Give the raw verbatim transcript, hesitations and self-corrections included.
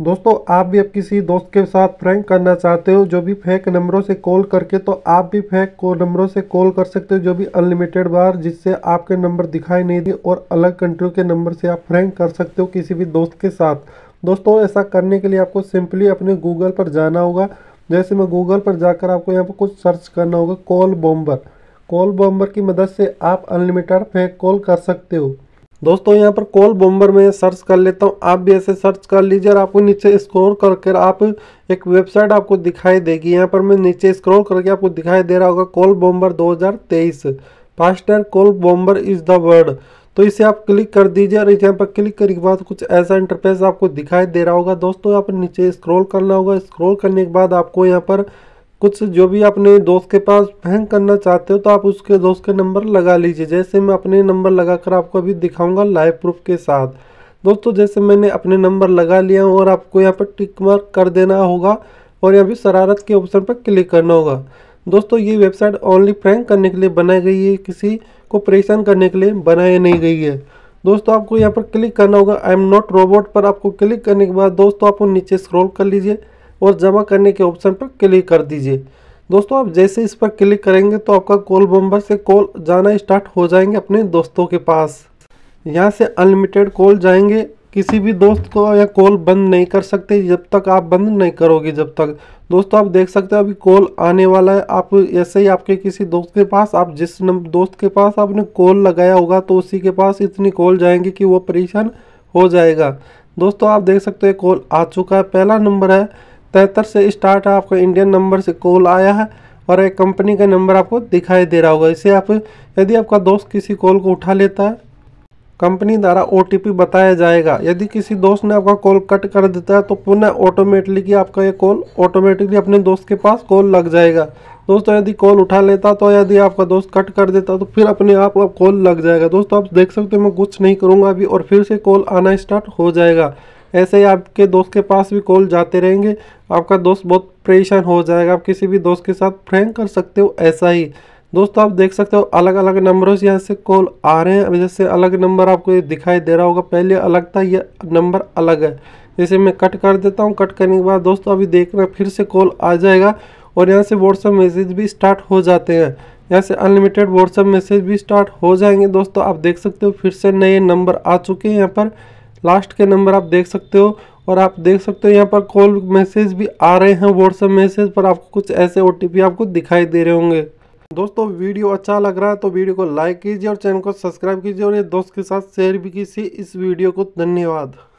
दोस्तों आप भी अब किसी दोस्त के साथ प्रैंक करना चाहते हो जो भी फेक नंबरों से कॉल करके, तो आप भी फेक को नंबरों से कॉल कर सकते हो जो भी अनलिमिटेड बार, जिससे आपके नंबर दिखाई नहीं दे और अलग कंट्री के नंबर से आप प्रैंक कर सकते हो किसी भी दोस्त के साथ। दोस्तों ऐसा करने के लिए आपको सिंपली अपने गूगल पर जाना होगा। जैसे मैं गूगल पर जाकर आपको यहाँ पर कुछ सर्च करना होगा, कॉल बॉम्बर। कॉल बॉम्बर की मदद से आप अनलिमिटेड फेक कॉल कर सकते हो। दोस्तों यहाँ पर कॉल बॉम्बर में सर्च कर लेता हूँ, आप भी ऐसे सर्च कर लीजिए और आपको नीचे स्क्रॉल करके आप एक वेबसाइट आपको दिखाई देगी। यहाँ पर मैं नीचे स्क्रॉल करके आपको दिखाई दे रहा होगा कॉल बॉम्बर दो हज़ार तेईस faster call bomber is the word. तो इसे आप क्लिक कर दीजिए और यहाँ पर क्लिक करने के बाद कुछ ऐसा इंटरफेस आपको दिखाई दे रहा होगा। दोस्तों यहाँ पर नीचे स्क्रॉल करना होगा। स्क्रॉल करने के बाद आपको यहाँ पर कुछ जो भी अपने दोस्त के पास प्रैंक करना चाहते हो तो आप उसके दोस्त के नंबर लगा लीजिए। जैसे मैं अपने नंबर लगाकर आपको अभी दिखाऊंगा लाइव प्रूफ के साथ। दोस्तों जैसे मैंने अपने नंबर लगा लिया हूं और आपको यहां पर टिक मार्क कर देना होगा और यहाँ पर शरारत के ऑप्शन पर क्लिक करना होगा। दोस्तों ये वेबसाइट ओनली प्रैंक करने के लिए बनाई गई है, किसी को परेशान करने के लिए बनाई नहीं गई है। दोस्तों आपको यहाँ पर क्लिक करना होगा आई एम नॉट रोबोट पर। आपको क्लिक करने के बाद दोस्तों आपको नीचे स्क्रॉल कर लीजिए और जमा करने के ऑप्शन पर क्लिक कर दीजिए। दोस्तों आप जैसे इस पर क्लिक करेंगे तो आपका कॉल बॉम्बर से कॉल जाना स्टार्ट हो जाएंगे अपने दोस्तों के पास। यहाँ से अनलिमिटेड कॉल जाएंगे, किसी भी दोस्त को या कॉल बंद नहीं कर सकते जब तक आप बंद नहीं करोगे। जब तक दोस्तों आप देख सकते हो अभी कॉल आने वाला है। आप ऐसे ही आपके किसी दोस्त के पास, आप जिस दोस्त के पास आपने कॉल लगाया होगा तो उसी के पास इतनी कॉल जाएंगी कि वो परेशान हो जाएगा। दोस्तों आप देख सकते हो कॉल आ चुका है। पहला नंबर है तिहत्तर से स्टार्ट है, आपका इंडियन नंबर से कॉल आया है और एक कंपनी का नंबर आपको दिखाई दे रहा होगा। इसे आप यदि आपका दोस्त किसी कॉल को उठा लेता है कंपनी द्वारा ओटीपी बताया जाएगा। यदि किसी दोस्त ने आपका कॉल कट कर देता है तो पुनः ऑटोमेटिकली आपका ये कॉल ऑटोमेटिकली अपने दोस्त के पास कॉल लग जाएगा। दोस्तों यदि कॉल उठा लेता तो यदि आपका दोस्त कट कर देता तो फिर अपने आप आप कॉल लग जाएगा। दोस्तों आप देख सकते हो मैं कुछ नहीं करूँगा अभी और फिर से कॉल आना स्टार्ट हो जाएगा। ऐसे ही आपके दोस्त के पास भी कॉल जाते रहेंगे, आपका दोस्त बहुत परेशान हो जाएगा। आप किसी भी दोस्त के साथ प्रैंक कर सकते हो ऐसा ही। दोस्तों आप देख सकते हो अलग अलग नंबरों से यहाँ से कॉल आ रहे हैं। जैसे अलग नंबर आपको ये दिखाई दे रहा होगा, पहले अलग था, ये नंबर अलग है। जैसे मैं कट कर देता हूँ, कट करने के बाद दोस्तों अभी देखना फिर से कॉल आ जाएगा और यहाँ से व्हाट्सएप मैसेज भी स्टार्ट हो जाते हैं। यहाँ से अनलिमिटेड व्हाट्सएप मैसेज भी स्टार्ट हो जाएंगे। दोस्तों आप देख सकते हो फिर से नए नंबर आ चुके हैं, यहाँ पर लास्ट के नंबर आप देख सकते हो और आप देख सकते हो यहाँ पर कॉल मैसेज भी आ रहे हैं। व्हाट्सएप मैसेज पर आपको कुछ ऐसे ओटीपी आपको दिखाई दे रहे होंगे। दोस्तों वीडियो अच्छा लग रहा है तो वीडियो को लाइक कीजिए और चैनल को सब्सक्राइब कीजिए और ये दोस्त के साथ शेयर भी कीजिए इस वीडियो को। धन्यवाद।